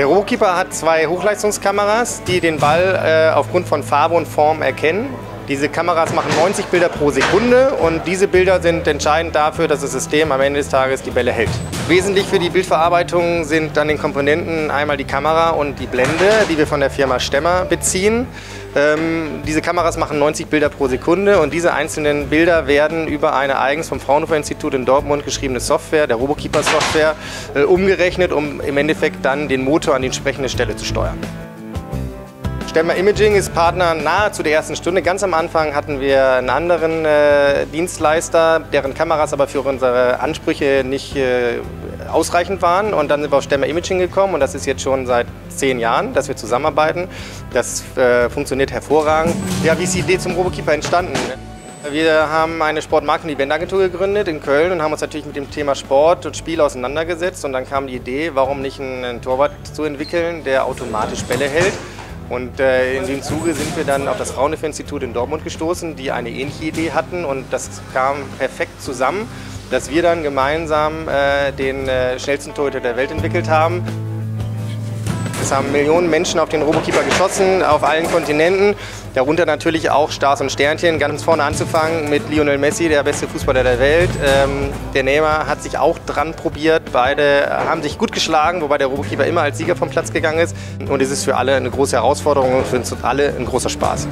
Der RoboKeeper hat zwei Hochleistungskameras, die den Ball aufgrund von Farbe und Form erkennen. Diese Kameras machen 90 Bilder pro Sekunde und diese Bilder sind entscheidend dafür, dass das System am Ende des Tages die Bälle hält. Wesentlich für die Bildverarbeitung sind an den Komponenten einmal die Kamera und die Blende, die wir von der Firma Stemmer beziehen. Diese Kameras machen 90 Bilder pro Sekunde und diese einzelnen Bilder werden über eine eigens vom Fraunhofer-Institut in Dortmund geschriebene Software, der RoboKeeper-Software, umgerechnet, um im Endeffekt dann den Motor an die entsprechende Stelle zu steuern. Stemmer Imaging ist Partner nahezu der ersten Stunde. Ganz am Anfang hatten wir einen anderen Dienstleister, deren Kameras aber für unsere Ansprüche nicht ausreichend waren. Und dann sind wir auf Stemmer Imaging gekommen und das ist jetzt schon seit 10 Jahren, dass wir zusammenarbeiten. Das funktioniert hervorragend. Ja, wie ist die Idee zum RoboKeeper entstanden? Wir haben eine Sportmarkt- und Eventagentur gegründet in Köln und haben uns natürlich mit dem Thema Sport und Spiel auseinandergesetzt. Und dann kam die Idee, warum nicht einen Torwart zu entwickeln, der automatisch Bälle hält. Und in diesem Zuge sind wir dann auf das Fraunhofer-Institut in Dortmund gestoßen, die eine ähnliche Idee hatten und das kam perfekt zusammen, dass wir dann gemeinsam den schnellsten Torhüter der Welt entwickelt haben. Es haben Millionen Menschen auf den RoboKeeper geschossen, auf allen Kontinenten, darunter natürlich auch Stars und Sternchen. Ganz vorne anzufangen mit Lionel Messi, der beste Fußballer der Welt. Der Neymar hat sich auch dran probiert, beide haben sich gut geschlagen, wobei der RoboKeeper immer als Sieger vom Platz gegangen ist. Und es ist für alle eine große Herausforderung und für uns alle ein großer Spaß.